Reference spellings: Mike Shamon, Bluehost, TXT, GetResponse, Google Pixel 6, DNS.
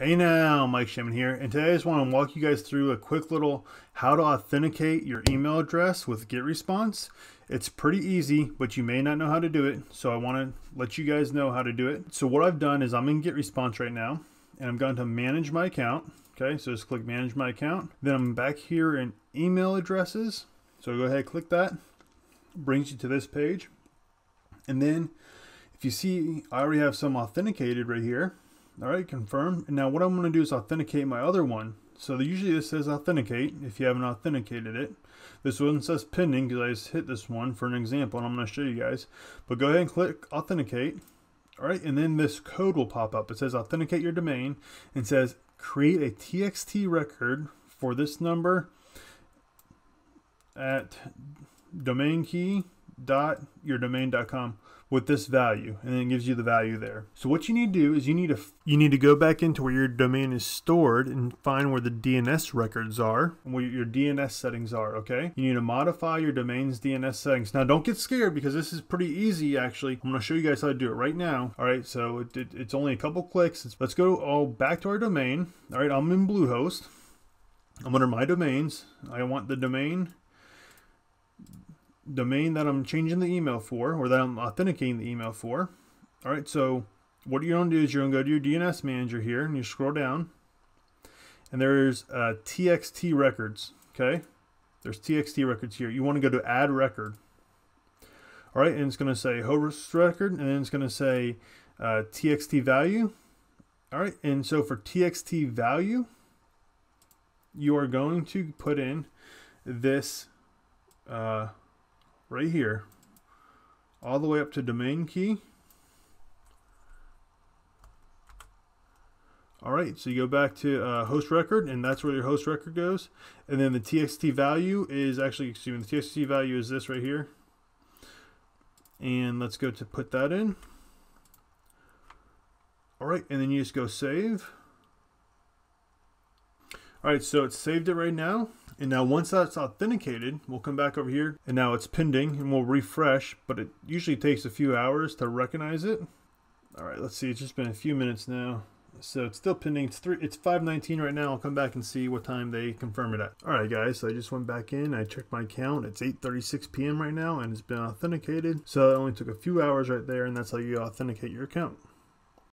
Hey now, Mike Shamon here, and today I just want to walk you guys through a quick little how to authenticate your email address with GetResponse. It's pretty easy, but you may not know how to do it, so I want to let you guys know how to do it. So what I've done is I'm in GetResponse right now, and I'm going to manage my account. Okay, so just click manage my account. Then I'm back here in email addresses. So go ahead and click that. Brings you to this page. And then if you see, I already have some authenticated right here. All right, confirm. And now what I'm going to do is authenticate my other one. So usually this says authenticate if you haven't authenticated it. This one says pending because I just hit this one for an example and I'm going to show you guys. But go ahead and click authenticate. All right, and then this code will pop up. It says authenticate your domain and says create a TXT record for this number at domain key .yourdomain.com with this value, and then it gives you the value there. So what you need to do is you need to go back into where your domain is stored and find where the DNS records are and where your DNS settings are. Okay, you need to modify your domain's DNS settings. Now don't get scared because this is pretty easy actually. I'm going to show you guys how to do it right now. All right, so it's only a couple clicks. Let's go all back to our domain. All right, I'm in Bluehost. I'm under my domains. I want the domain that I'm changing the email for, or that I'm authenticating the email for. All right, so what you're going to do is you're going to go to your DNS manager here and you scroll down and there's TXT records. Okay, there's TXT records here. You want to go to add record. All right, and it's going to say host record, and then it's going to say TXT value. All right, and so for TXT value you are going to put in this right here, all the way up to domain key. All right, so you go back to host record, and that's where your host record goes. And then the TXT value is actually, excuse me, the TXT value is this right here. And let's go to put that in. All right, and then you just go save. All right, so it's saved it right now. And now once that's authenticated, we'll come back over here and now it's pending and we'll refresh, but it usually takes a few hours to recognize it. All right, let's see, it's just been a few minutes now. So it's still pending, it's 5:19 right now. I'll come back and see what time they confirm it at. All right guys, so I just went back in, I checked my account. It's 8:36 p.m. right now and it's been authenticated. So it only took a few hours right there, and that's how you authenticate your account.